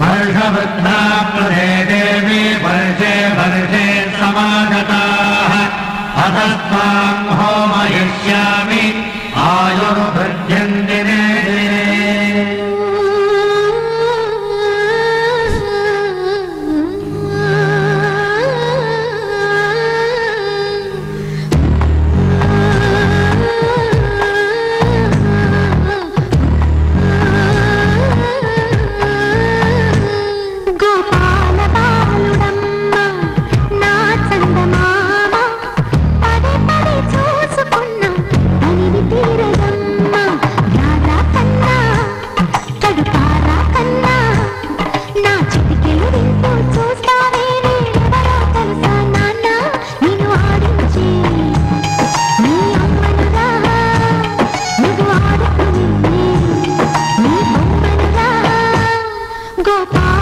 वर्षभद्रा प्रदे देवी वर्षे वर्षे समागताः अतस्त्वां होमयिष्यामि आयुर्वृद्धिं दिने दिने। Go.